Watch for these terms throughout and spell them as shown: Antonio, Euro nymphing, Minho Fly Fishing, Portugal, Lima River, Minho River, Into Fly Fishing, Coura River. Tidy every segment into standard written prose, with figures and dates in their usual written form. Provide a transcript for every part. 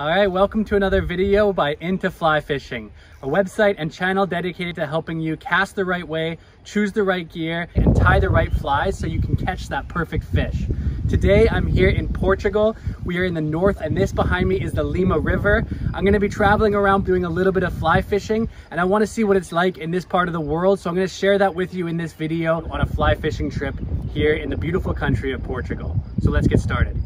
All right, welcome to another video by Into Fly Fishing, a website and channel dedicated to helping you cast the right way, choose the right gear, and tie the right flies so you can catch that perfect fish. Today, I'm here in Portugal. We are in the north, and this behind me is the Lima River. I'm gonna be traveling around doing a little bit of fly fishing, and I wanna see what it's like in this part of the world, so I'm gonna share that with you in this video on a fly fishing trip here in the beautiful country of Portugal. So let's get started.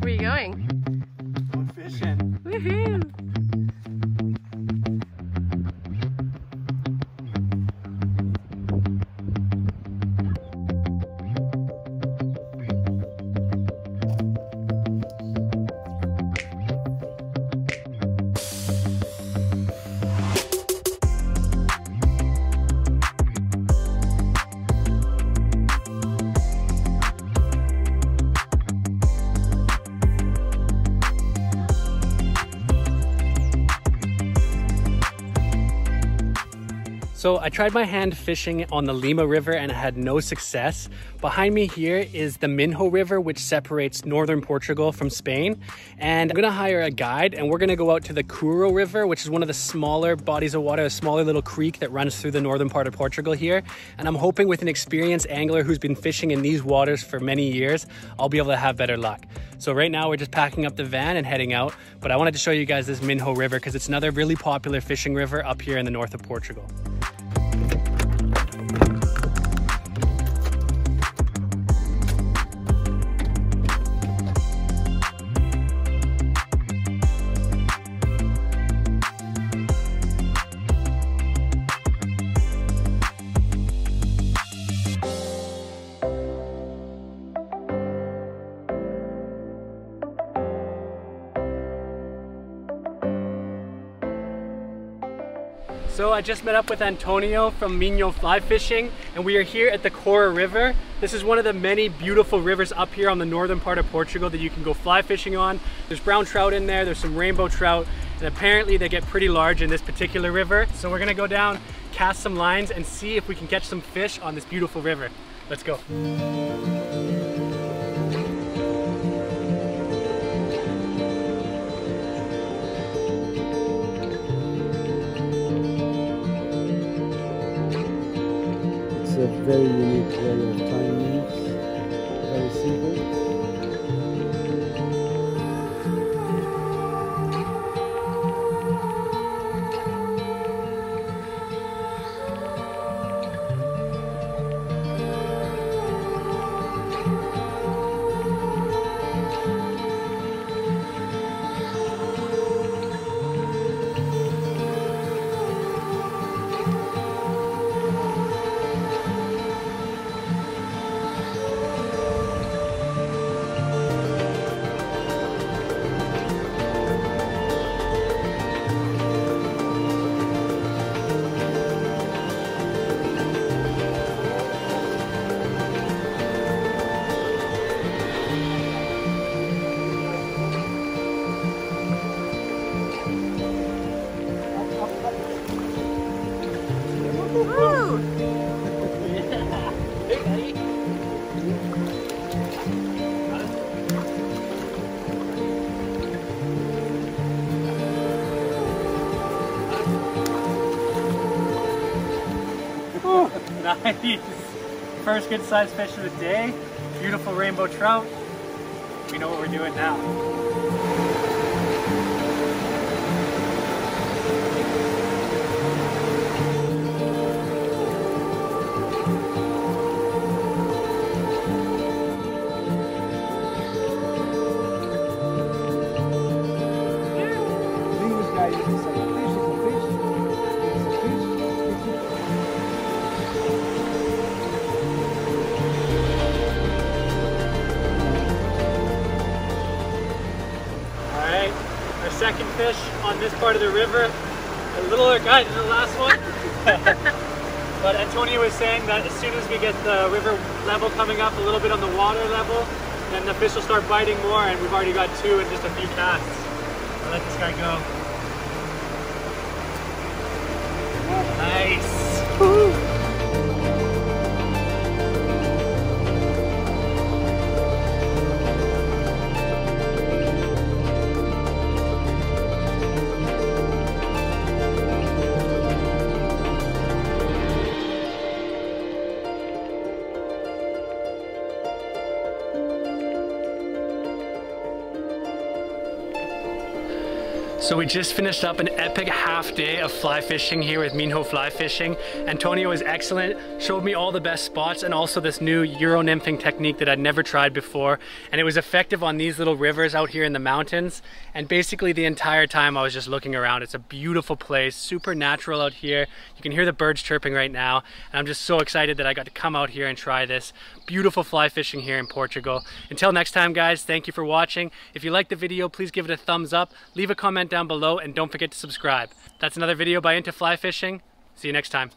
Where are you going? Go fishing. So I tried my hand fishing on the Lima River and I had no success. Behind me here is the Minho River, which separates northern Portugal from Spain. And I'm gonna hire a guide and we're gonna go out to the Coura River, which is one of the smaller bodies of water, a smaller little creek that runs through the northern part of Portugal here. And I'm hoping with an experienced angler who's been fishing in these waters for many years, I'll be able to have better luck. So right now we're just packing up the van and heading out, but I wanted to show you guys this Minho River because it's another really popular fishing river up here in the north of Portugal. So I just met up with Antonio from Minho Fly Fishing, and we are here at the Coura River. This is one of the many beautiful rivers up here on the northern part of Portugal that you can go fly fishing on. There's brown trout in there, there's some rainbow trout, and apparently they get pretty large in this particular river. So we're gonna go down, cast some lines, and see if we can catch some fish on this beautiful river. Let's go. A very unique way of timing, very simple. Nice! First good sized fish of the day. Beautiful rainbow trout. We know what we're doing now. Second fish on this part of the river, a littler guy than the last one. But Antonio was saying that as soon as we get the river level coming up a little bit on the water level, then the fish will start biting more, and we've already got two in just a few casts. I'll let this guy go. Nice. Woo-hoo. So we just finished up an epic half day of fly fishing here with Minho Fly Fishing. Antonio is excellent, showed me all the best spots and also this new Euro nymphing technique that I'd never tried before. And it was effective on these little rivers out here in the mountains. And basically the entire time I was just looking around. It's a beautiful place, super natural out here. You can hear the birds chirping right now. And I'm just so excited that I got to come out here and try this beautiful fly fishing here in Portugal. Until next time, guys, thank you for watching. If you liked the video, please give it a thumbs up, leave a comment down below, and don't forget to subscribe. That's another video by Into Fly Fishing. See you next time.